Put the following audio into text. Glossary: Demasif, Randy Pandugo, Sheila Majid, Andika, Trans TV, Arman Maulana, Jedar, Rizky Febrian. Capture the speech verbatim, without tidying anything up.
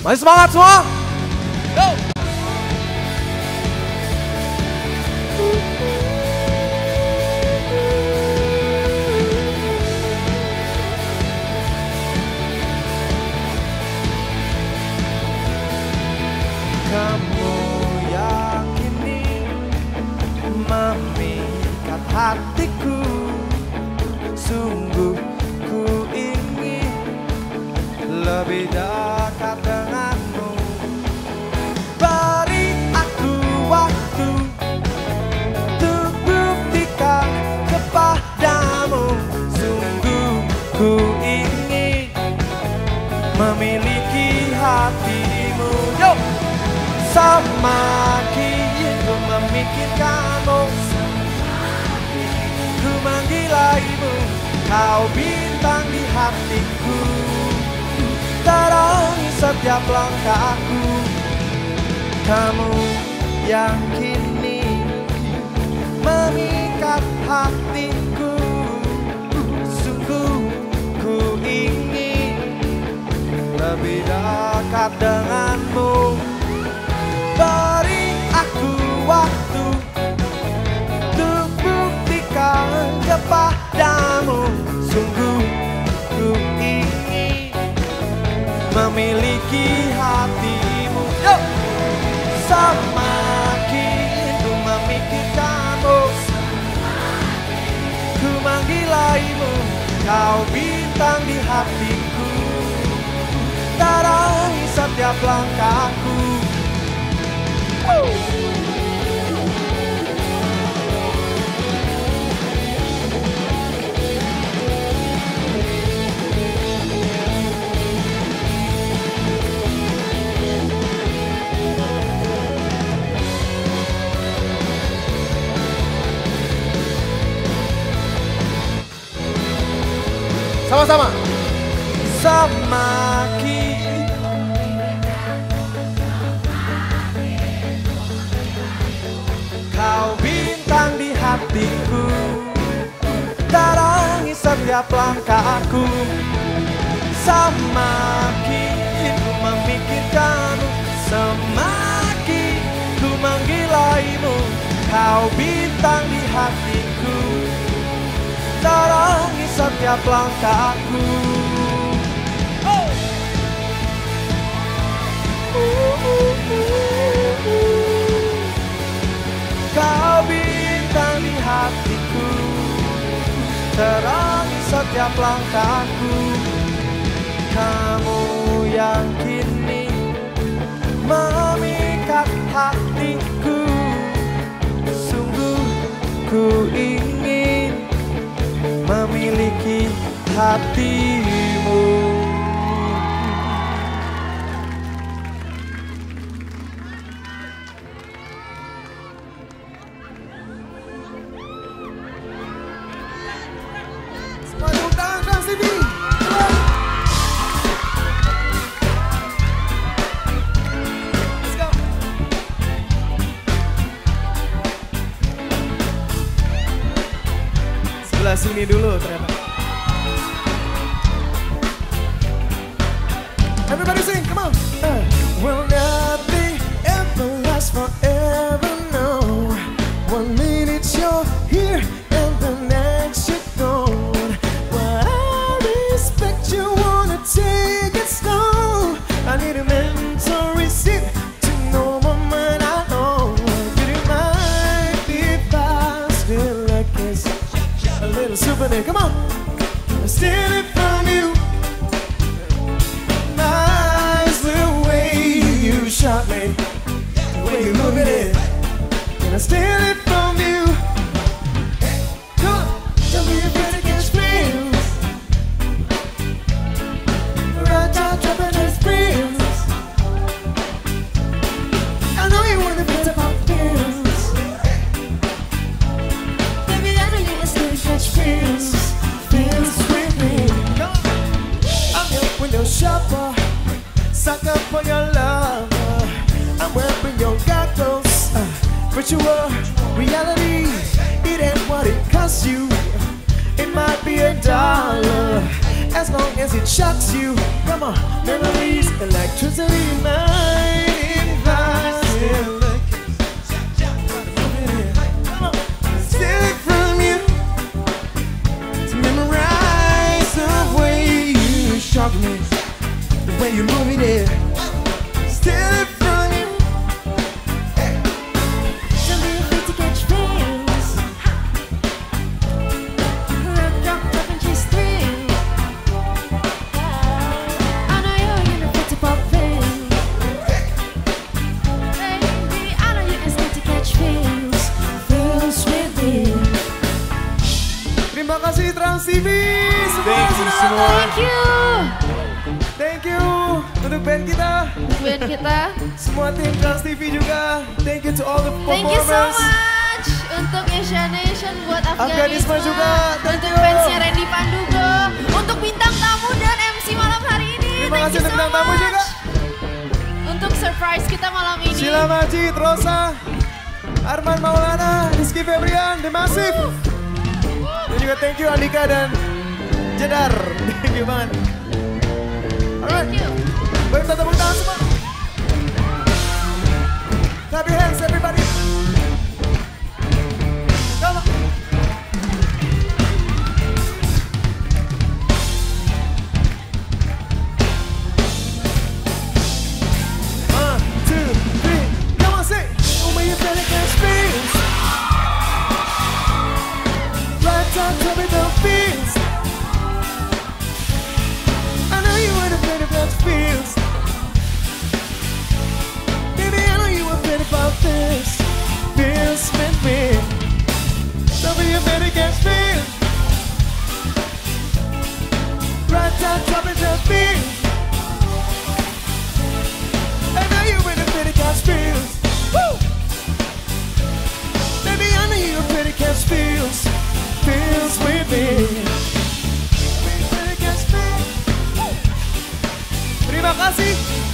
Mari semangat semua. Go. Kamu yakini memikat hatiku, sungguh ku ingin lebih dekat denganmu. Beri aku waktu untuk buktikan kepadamu, sungguh ku ingin memiliki hatimu. Yo! Semakin ku memikirkanmu, semakin ku menggilaimu. Kau bintang di hatiku, terangi setiap langkahku. Kamu yang kini memikat hatiku, sungguh ku ingin lebih dekat denganmu. Beri aku waktu untuk buktikan kepadamu, sungguh ku ingin memiliki hatimu. Yo! Semakin ku memikirkanmu, semakin ku menggilaimu. Kau bintang di hatiku, terangi setiap langkahku. Oh! Sama-sama. Semakin kau bintang di hatiku, terangi setiap langkahku. Semakin ku memikirkanmu, semakin ku menggilaimu. Kau bintang di hatiku, terangi setiap langkahku. Oh. Uh, uh, uh, uh. Kau bintang di hatiku, terangi setiap langkahku. Kamu yang kini memikat hatiku, sungguh ku ingin memiliki hatimu. Semangat Trans T V. Let's go. Sebelah sini dulu ternyata. Everybody sing, come on. Uh, will nothing ever last forever, no. One minute you're here and the next you're gone. While I respect you, wanna take it slow. I need a mental receipt to know my mind I own. Did you mind if I still like this? A little souvenir, come on. I'm stealing from you. Shot me, the way you look at it, and I steal it from you. Come on, tell me if it against dreams. Right out, dropping those dreams. I know you wanna be about dreams. Baby, everything is still such dreams, dreams with me. I'm your window shopper, sucker for your love. Wearing your goggles, uh, virtual reality. It ain't what it costs you. It might be a dollar, a as long as it shocks you. Come on, memories, electricity, mind inviting. Stealing from you to memorize the way you shock me, the way you move me there. Stealing from you. Something good to catch things. Wrapped up in just things. I know you're in a bit of pop things. Baby, I know you're in a bit to catch things. Things with me. Terima kasih Trans T V. Thank you semua. Thank you. Thank you untuk band kita, band kita, semua tim Trans T V juga. Thank you to all the performers. Thank you so much untuk Asia Nation, buat Afganistan juga, untuk fansnya Randy Pandugo, untuk bintang tamu dan M C malam hari ini. Terima kasih untuk bintang tamu juga. Untuk surprise kita malam ini. Sheila Majid, Rosa, Arman Maulana, Rizky Febrian, Demasif. Dan juga thank you Andika dan Jedar. Thank you banget. Thank you. Baik, kita tepuk tangan semua. Clap your hands, everybody. Come on. One, two, three. Come on, say. Oh, my, you better catch feels. Right on, tell me the feels. Feels. Baby, I know you were bad about this. Feels with me. Tell me you better get feels. Right down top of the feels. I know you were better get feels. Woo! Baby, I know you were better get feels. Feels with me. Terima kasih.